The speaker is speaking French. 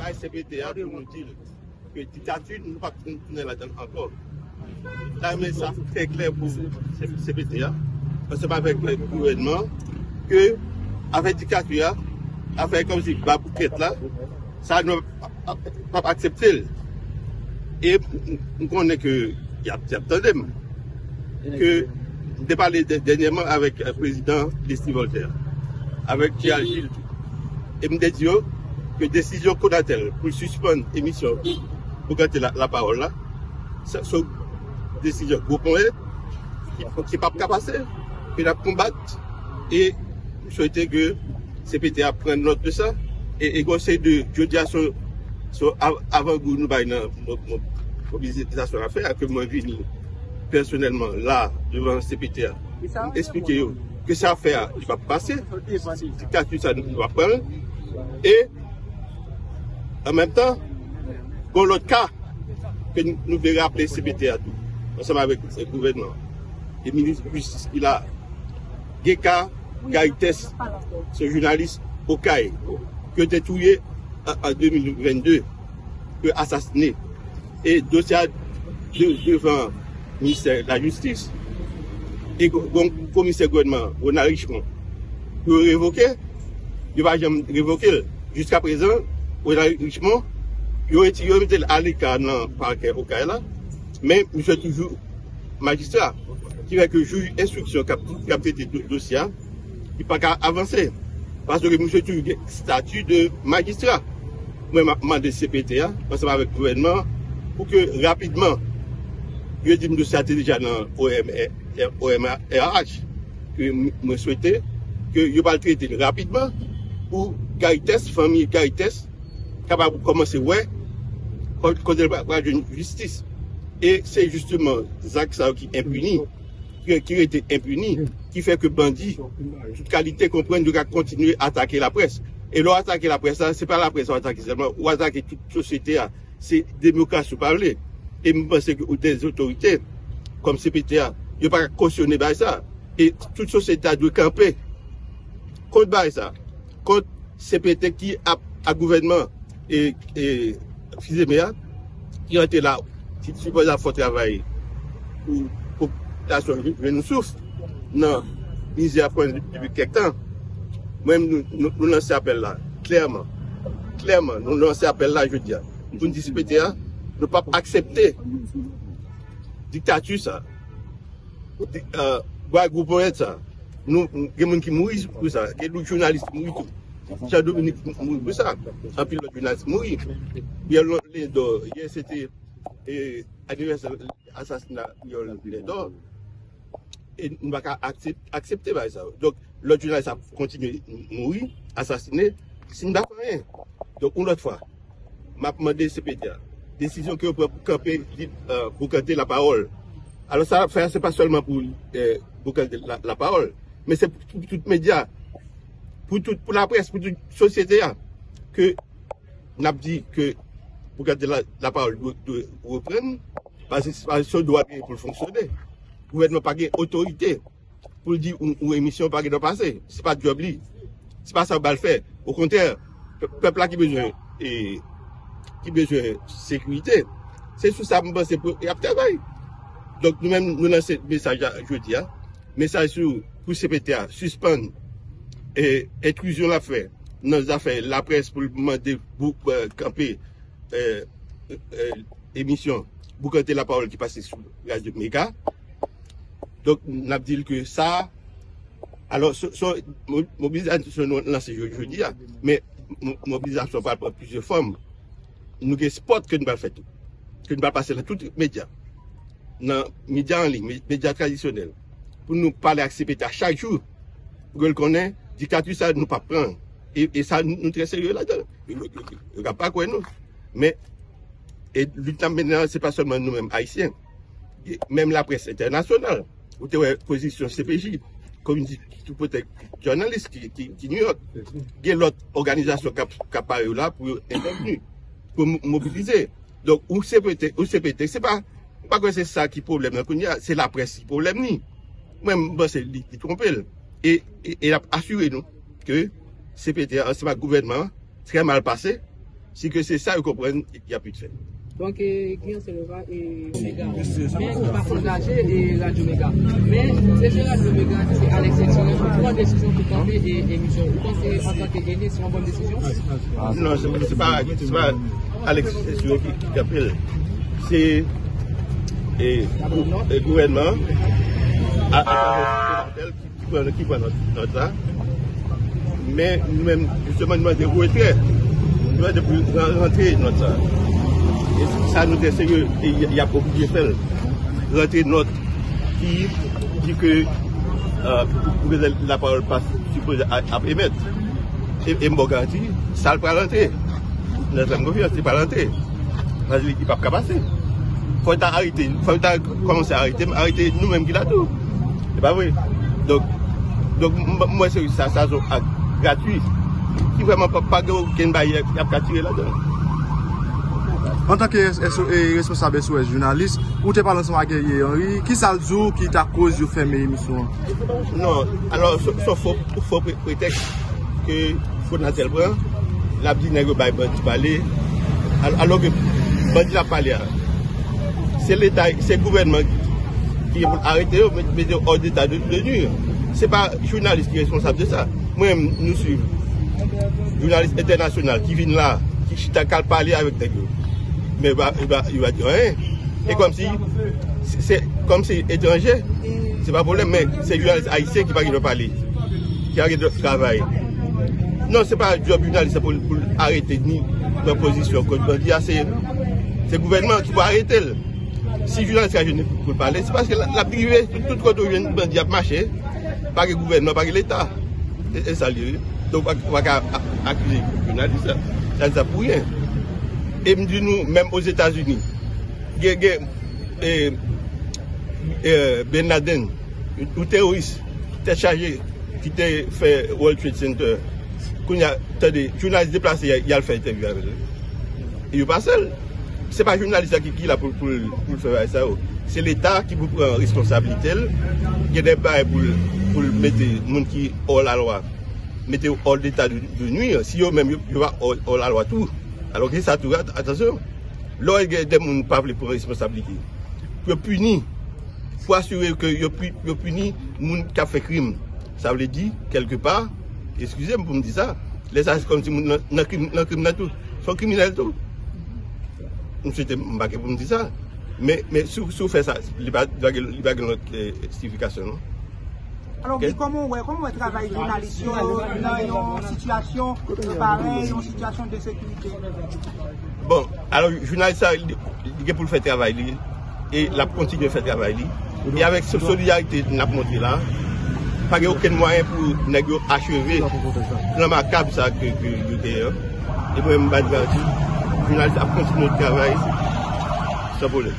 La CPTA nous dit que la dictature ne va pas continuer là-dedans encore. Là, mais ça fait clair pour la CPTA, parce que ce n'est pas avec le gouvernement, qu'avec la dictature, avec comme si Baboukette là, ça ne va pas accepter. Et on connaît qu'il y a un tandem que j'ai parlé dernièrement avec le président Lissi Voltaire, avec Thia Gilles, et me dit que la décision qu'on a telle pour suspendre l'émission, pour garder la parole là, c'est une décision qui n'est pas capable de la combattre. Et je souhaitais que CPTA prenne note de ça et conseil de judiciation avant que nous ayons une mobilisation à faire, que moi je vienne personnellement là devant le CPTA, expliquer que ça affaire ne va pas passer, que ça ne va pas prendre. Et en même temps, pour l'autre cas, que nous verrons appeler CPTA tout, ensemble avec le gouvernement, le ministre de la Justice, il a Geka Gaïtes, ce journaliste Okai, qui a été tué en 2022, qui a assassiné, et dossier devant le ministère de la Justice, et le commissaire gouvernement, Ronald Richemond, qui a révoqué, il ne va jamais révoquer. Jusqu'à présent, Ronald Richemond, il a été à l'écart dans le parquet Okai, mais je suis toujours magistrat, qui veut que le juge d'instruction qui a fait des dossiers, il n'a pas avancé. Parce que monsieur tu statut de magistrat. Moi, je demandé CPTA, parce que avec le gouvernement, pour que rapidement, je dis que ça déjà dans l'OMRH, que je souhaitais, que je parle traiter rapidement pour Gaïtes, famille Gaïtes, capable de commencer, ouais, contre la justice. Et c'est justement Zach Sao qui est impuni, qui a été impuni, qui fait que bandits, toute qualité comprennent, de continuer à attaquer la presse. Et leur attaquer la presse, ce n'est pas la presse qui attaque seulement, ou attaquer toute société, c'est démocratie parler. Et je pense que des autorités, comme CPTA, ils ne peuvent pas cautionner ça. Et toute société doit camper contre ça, contre CPT qui a un gouvernement et excusez-moi, qui ont été là, qui supposent à faire travail pour la population de nous souffre. Non, nous avons appris depuis quelques temps. Même nous lançons appel là, clairement. Clairement, nous lançons appel là, je dis. Pour nous discuter, nous ne pouvons pas accepter la dictature, ça. Nous avons des gens qui mourent pour ça. Les journalistes mourent. Jean-Dominique mourent pour ça. En plus, les journalistes mourent. Hier, c'était l'anniversaire de l'assassinat de l'Ordre. Et nous ne pouvons pas accepter ça. Donc, l'autre journaliste a continué à mourir, assassiné, c'est une rien. Donc, une autre fois, je m'a demandé CPTA, décision que vous pouvez boucanter la parole. Alors, ça, ce n'est pas seulement pour boucanter la parole, mais c'est pour tous les médias, pour la presse, pour toute société, que nous avons dit que boucanter la parole doit reprendre, parce que ça doit bien pour fonctionner. Le gouvernement n'a pas d'autorité pour dire où l'émission n'a pas de passer. Ce n'est pas de job. Ce n'est pas ça qu'on va le faire. Au contraire, le peuple qui a besoin de sécurité, c'est sur ça que c'est pour le travail. Donc nous-mêmes, nous lançons ce message aujourd'hui. Message pour CPTA, suspendre et intrusion l'affaire. Dans les affaires, la presse pour demander pour camper l'émission, pour canter la parole qui passe sur Radio Méga. Donc, nous avons dit que ça, alors, mobilisation, nous lancée jeudi, mais mobilisation par plusieurs formes. Nous avons des spots que nous allons faire, que nous allons passer dans tous les médias, dans les médias en ligne, les médias traditionnels, pour nous parler à CPTA chaque jour, pour que nous connaissions, la dictature, ça nous pas prendre. Et ça, nous sommes très sérieux là-dedans. Nous ne sommes pas quoi, nous. Mais, et l'ultime maintenant, ce n'est pas seulement nous-mêmes, haïtiens, même la presse internationale. Ou la position CPJ, comme dit tout peut-être journaliste qui New York, il y a l'autre organisation qui apparaît là pour intervenir, pour mobiliser. Donc, ou CPT, c'est pas que c'est ça qui est le problème, c'est la presse qui est le problème. Même, c'est lui qui trompe. Et assurez-nous que CPTA, c'est pas gouvernement, très mal passé. Si que c'est ça, ils comprennent, il n'y a plus de fait. Donc, client se leva et Méga. Mais on va engager la Radio Méga. Mais c'est la Radio Méga, c'est Alex Séroué. Trois décisions pour tomber et émission. Vous pensez en tant qu'aîné, c'est une bonne décision? Non, c'est pas Alex Séroué qui appelle. C'est le gouvernement qui prend notre ça. Mais nous-mêmes, justement, nous demandons des retraits. Nous demandons de rentrer notre ça. Et ça nous est sérieux, il y a beaucoup de choses. Rentrer notre qui dit que la parole passe supposée à émettre. Et mon garantie, ça ne peut pas rentrer. Notre confiance, c'est pas rentrer. Parce qu'il n'est pas capable de passer. Il faut arrêter, il faut commencer à arrêter nous-mêmes qui l'a tout. C'est pas vrai. Donc moi, c'est ça, ça c'est gratuit. Qui vraiment pas de aucune barrière qui a capturé là-dedans. En tant que responsable sur les journalistes, où tu parles ensemble avec Henri, qui ça le jour qui t'a cause de fermer l'émission? Non, alors, sauf faux prétexte que Fondatel Brun, l'a dit n'est pas parler, alors que Bandi l'a parlé. C'est l'État, c'est le gouvernement qui a arrêté, mais c'est hors d'état de nuire. Ce n'est pas le journaliste qui est responsable de ça. Moi-même, nous suivons. Journaliste international qui vient là, qui t'a qu'à parler avec tes gars. Mais il va dire rien. Et comme si c'est étranger, c'est pas un problème, mais c'est le journaliste haïtien qui ne va pas parler, qui arrête de travailler. Non, c'est pas le journaliste pour arrêter ni la position. C'est le gouvernement qui va arrêter. Si le journaliste ne peut pas parler, c'est parce que la privée, tout le côté bandit a marché, pas le gouvernement, pas l'État. C'est ça. Donc on va accuser le journaliste. Ça ne sert pour rien. Et me dit nous, même aux États-Unis, Ben Laden, un terroriste qui était chargé, qui était fait World Trade Center, quand il y a des journalistes déplacés, il a fait interview avec eux. Il n'est pas seul. Ce n'est pas le journaliste qui est là pour le faire ça. C'est l'État qui prend la responsabilité. Il y a des bails pour mettre les gens qui sont hors la loi, mettre hors d'état de nuire. Si eux-mêmes, ils vont hors la loi tout. Alors que ça tout attention, lorsque des gens ne peuvent pas prendre responsabilité, pour punir, pour assurer que ils punissent les gens qui ont fait crime, ça veut dire quelque part, excusez-moi pour me dire ça, les gens comme si ils sont criminels tout. Je ne sais pas pour me dire ça, mais si vous faites ça, il n'y a pas de justification. Alors, comment on travaille journaliste dans une situation pareille, une situation de sécurité? Bon, alors, journaliste, il est pour faire travail, et il continue de faire travail. Et avec cette solidarité qu'on a montrée là, il n'y a aucun moyen pour achever dans ma cab ça que je disais. Et moi, je me bats de garantie, journaliste a continué de travail sans problème.